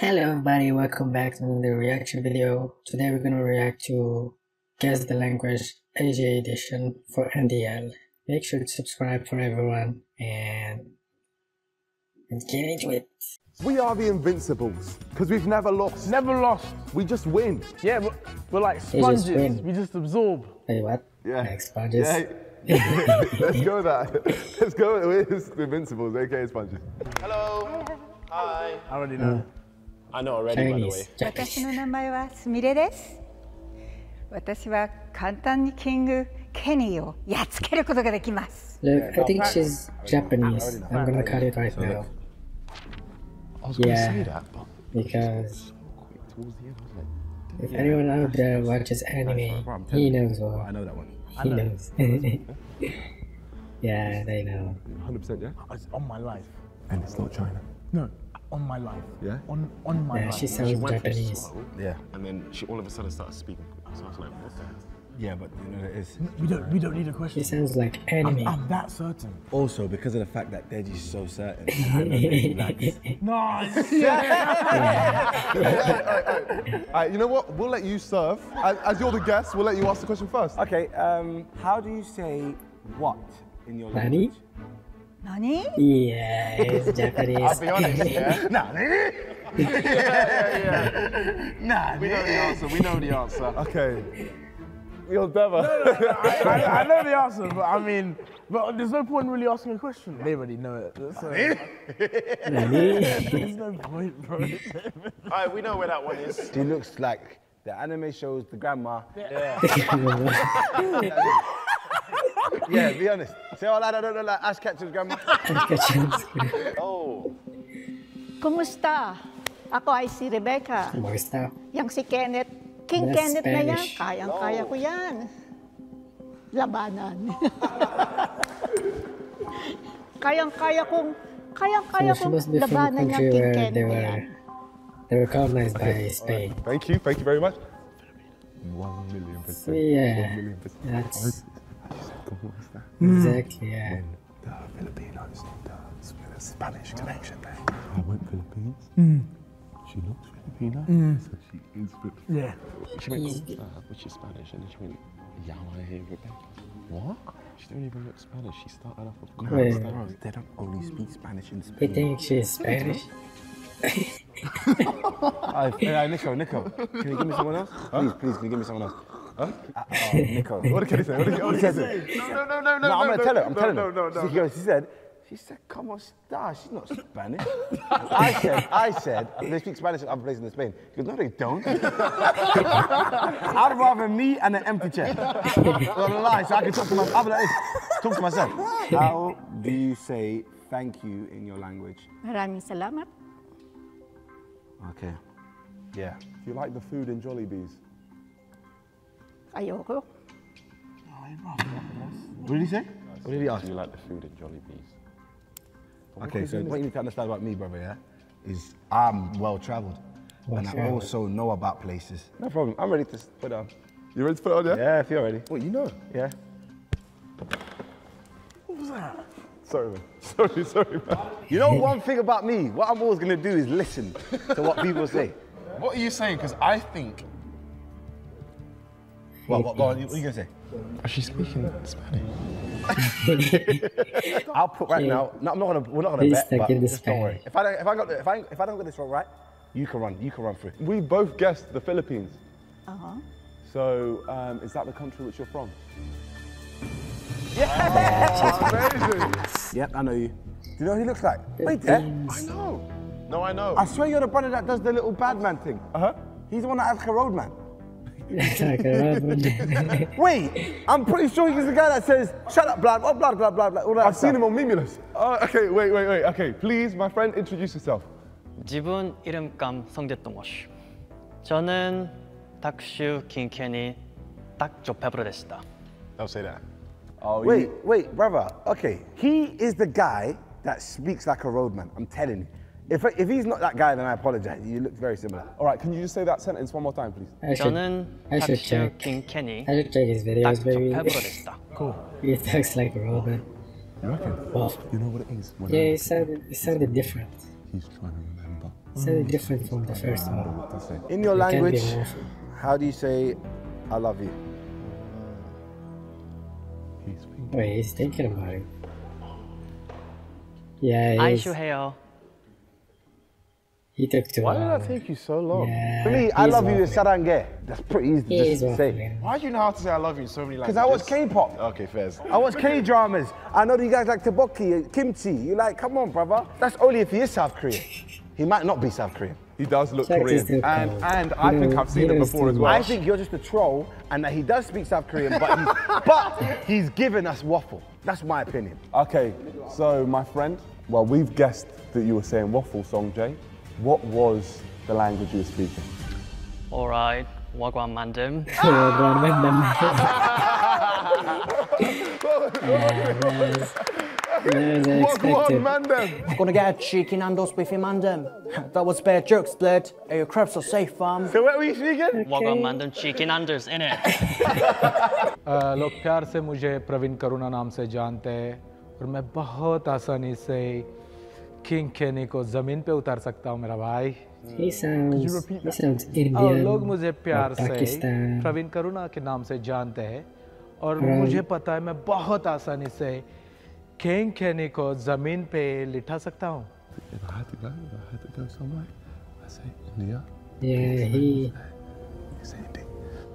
Hello everybody, welcome back to another reaction video. Today we're gonna react to Guess the Language Asia edition for NDL. Make sure to subscribe for everyone and get into it. We are the invincibles because we've never lost. Never lost. We just win. Yeah, we're like sponges. We just absorb. Wait, what? Yeah. Like sponges. Yeah. Let's go with that. Let's go with the invincibles, aka sponges. Hello. Hi. I already know. I know already, Chinese, by the way. My name is Mire. I think she's Japanese. I'm gonna cut it right now. Yeah, because if anyone out there watches anime, he knows all. I know that one. He knows. Yeah, they know. 100%, yeah? It's on my life. And it's not China. No. On my life. Yeah? On my life. She sounds Japanese. Slow, yeah. And then she all of a sudden started speaking. So I was like, what the hell? Yeah, but you know it is. We don't need a question. She sounds like anime. I'm that certain. Also, because of the fact that Deji's so certain. Nice! Alright, you know what? We'll let you serve. As you're the guest, we'll let you ask the question first. Okay, how do you say what in your language? Nani? Yeah, it's Japanese. I'll be honest, yeah. Nani? Yeah. Nani? We know the answer, Okay. You're Deva. No, I know the answer, but I mean, there's no point in really asking a question. They already know it. Nani? There's no point, bro. Alright, we know where that one is. She looks like the anime shows, the grandma. Yeah. Yeah, be honest. Say all that, I don't know, like Ash Ketchum's grandma. Oh. Kumusta? Ako ay si Rebecca. Kumusta? Yang si Kenneth. King Kenneth na yan. Kayang-kaya ko yan. Labanan. Kayang-kaya kong labanan ng King Kenneth. They were colonized by Spain. Thank you very much. 1,000,000%. Yeah, 1,000,000%. That's... Exactly, yeah. When the Filipinos did the Spanish connection there. I went Philippines. She looked Filipino, so she is Filipino. Yeah. She went, which is Spanish, and then she went, yeah, I hear Rebecca. What? She didn't even look Spanish. She started off with Carlos. They don't only speak Spanish in Spain. They think she is Spanish. Hey, Nico, can you give me someone else? Please, can you give me someone else? Huh? Niko. What did he say? No. I'm going to tell her. I'm telling her. She said, come on, star. She's not Spanish. I said, they speak Spanish in other places in Spain. She goes, no, they don't. I'd rather me and an empty chair. So I can talk to myself. I'll be like this. Talk to myself. How do you say thank you in your language? Maraming salamat. Okay. Yeah. Do you like the food in Jollibee's? Ayoko. What did he say? What did he ask? Do you like the food at Jollibee's? Okay, so what you need to understand about me, brother, yeah, is I'm well-travelled. And I also know about places. No problem. I'm ready to put it on. You ready to put it on, yeah? Yeah, if you're ready. Well, you know. Yeah. What was that? Sorry, man. Sorry, man. You know one thing about me? What I'm always going to do is listen to what people say. What are you saying? Because I think... What are you going to say? Is she speaking Spanish? I'll put right now. No, I'm not gonna. We're not gonna bet. But just don't worry. If I don't get this wrong, right, you can run through. We both guessed the Philippines. Uh huh. So is that the country which you're from? Yeah. Oh, amazing. Yep, I know you. Do you know who he looks like? Wait there. I know. No, I know. I swear you're the brother that does the little bad man thing. Uh huh. He's the one that has Road Man. Wait, I'm pretty sure he's the guy that says, shut up, blah, blah, blah, blah, blah, blah, all that I've seen him on Mimulus. Okay, wait. Okay, please, my friend, introduce yourself. 지분 이름감 성재동호씨. 저는 닥슈 킹캐니 딱 조폐부로 됐습니다. Don't say that. Oh, wait, brother. Okay, he is the guy that speaks like a roadman, I'm telling you. If he's not that guy, then I apologize. You look very similar. All right, can you just say that sentence one more time, please? I should check. I should check his videos, baby. Cool. He talks like a robot. You reckon? Well, you know what it is? Yeah, he sounded different. He's trying to remember. It's very different from the first one. In your language, how do you say I love you? Wait, he's thinking about it. Yeah, he took too long. Why did that take you so long? Yeah, for me, I love you is Sarange. That's pretty easy just to say. Why do you know how to say I love you in so many languages? Because I watch K-pop. Okay, fair. I watch K-dramas. I know that you guys like tteokbokki, Kim Chi. You like, come on, brother. That's only if he is South Korean. He might not be South Korean. He does look Korean. And I think I've seen him before as well. I think you're just a troll and that he does speak South Korean, but he's, given us waffle. That's my opinion. Okay, so my friend, well, we've guessed that you were saying waffle, Songjay. What was the language you were speaking? All right, Wagwan Mandem. Wagwan Mandem. I'm gonna get a cheeky Nandos beefy mandem. That was bad joke split. Your crabs are safe, fam. So what were you speaking? Wagwan mandem cheeky Nandos, innit? Log pyar se mujhe Praveen Karuna naam se jante hain aur main bahut aasani se King Kenny ko zameen pe utar sakta hu mera bhai. He sounds Indian. Aur log mujhe pyar se Praveen Karuna ke naam se jante hain aur mujhe pata hai main bahut aasani se King Kenny ko zameen pe litha sakta hoon. If I had to go, somewhere, I say India. Yeah, I say Hindi,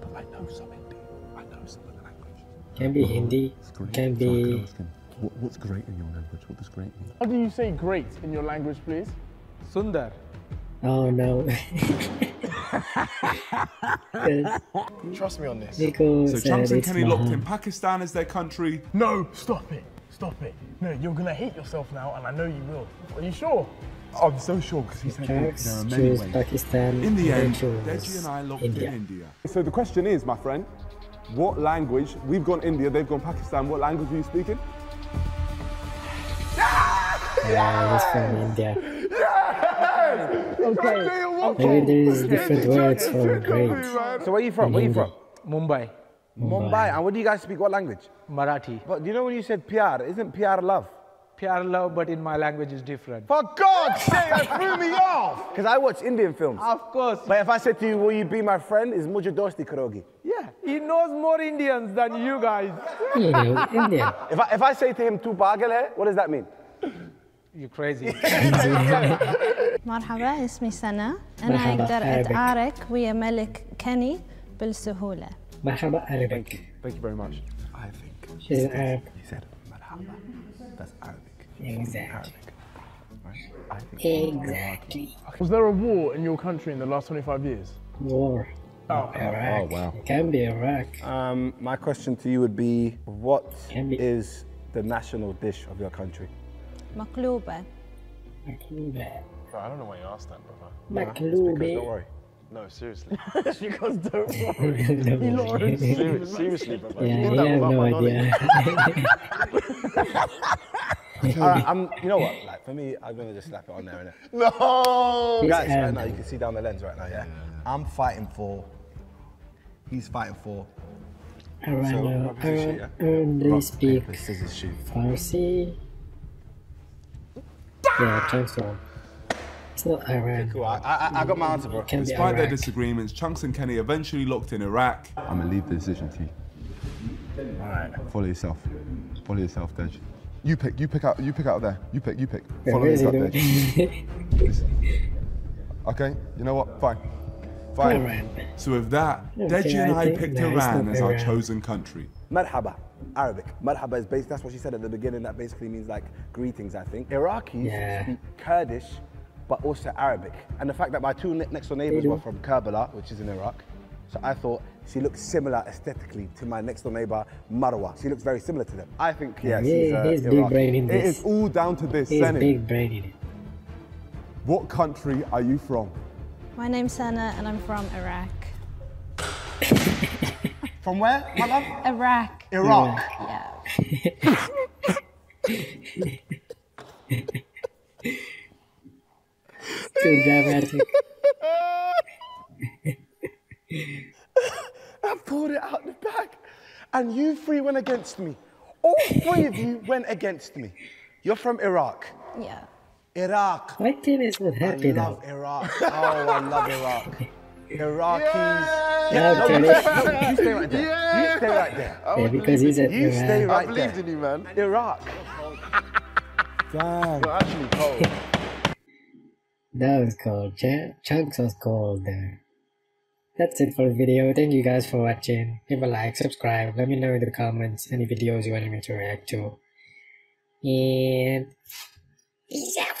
but I know some Hindi. I know some other language. Can be Hindi. Can be. What's great in your language? What does great mean? How do you say great in your language, please? Sundar. Oh no. Trust me on this. Because so Chunkz and Kenny locked in Pakistan as their country. No, stop it. Stop it. No, you're going to hate yourself now, and I know you will. Are you sure? I'm so sure, because he said there are many ways. Pakistan, in the end, Deji and I locked in India. So the question is, my friend, what language? We've gone India, they've gone Pakistan. What language are you speaking? Yeah, he's from India. Yes! Okay. Maybe there is different words for great. So where are you from? Where are you from? Mumbai. Mumbai. And what do you guys speak? What language? Marathi. But you know when you said pyar, isn't pyar love? Pyar love, but in my language is different. For God's sake, that threw me off! Because I watch Indian films. Of course. But if I said to you, will you be my friend, is mujhe dosti karogi? Yeah, he knows more Indians than you guys. You know, Indian. If I say to him, tu pagal hai, what does that mean? You're crazy. Marhaba, ismi Sana. And I قرأت عارك ويا ملك كني بالسهولة. Marhaba Arabic. Thank you very much. I think she's Arab. He said Marhaba. That's Arabic. Exactly. Arabic. Right? I think exactly. Was there a war in your country in the last 25 years? War. Oh, Iraq. Oh, wow. It can be Iraq. My question to you would be, what is the national dish of your country? Maqloobah. Maqloobah. I don't know why you asked that, brother. Maqloobah. Don't worry. No, seriously. Because don't worry. Seriously, brother. Yeah, you have no idea. All right, you know what? Like, for me, I'm going to just slap it on there, innit? No! Guys, right now, you can see down the lens right now, yeah? I'm fighting for... He's fighting for... They speak Farsi. Yeah, Chunkz one. It's not Iran. Cool. I got my answer, bro. Despite their disagreements, Chunkz and Kenny eventually locked in Iraq. I'm going to leave the decision to you. All right. Follow yourself. Follow yourself, Dej. You pick out there. You pick. Follow yourself, Dej. Okay, you know what? Fine. Iran. So with that, Deji and I picked Iran as our chosen country. Marhaba. Arabic. Marhaba is based, that's what she said at the beginning, that basically means like greetings, I think. Iraqis speak Kurdish, but also Arabic. And the fact that my two next door neighbors were from Kerbala, which is in Iraq, so I thought she looks similar aesthetically to my next door neighbor, Marwa. She looks very similar to them. I think, she's big brain in this. It is all down to this, isn't it? Big brain in it. What country are you from? My name's Sana and I'm from Iraq. From where, my love? Iraq. Iraq? Yeah. It's too dramatic. I pulled it out the bag, and you three went against me. All three of you went against me. You're from Iraq? Yeah. Iraq. My team is not happy now. I love Iraq. Oh, I love Iraq. Iraqis. Yeah. Okay. You stay right there. Yeah. You stay right there. Yeah, because he's at Iraq. Stay right there. I believed in you, man. Iraq. Damn. You're actually cold. That was cold. Chunkz was cold there. That's it for the video. Thank you guys for watching. Give a like, subscribe. Let me know in the comments any videos you want me to react to. And peace out.